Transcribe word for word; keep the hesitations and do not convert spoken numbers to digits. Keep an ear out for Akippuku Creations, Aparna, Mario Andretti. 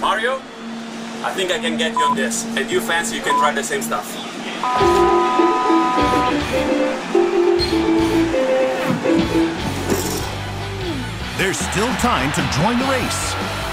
Mario, I think I can get you on this. And you fans, you can try the same stuff. There's still time to join the race.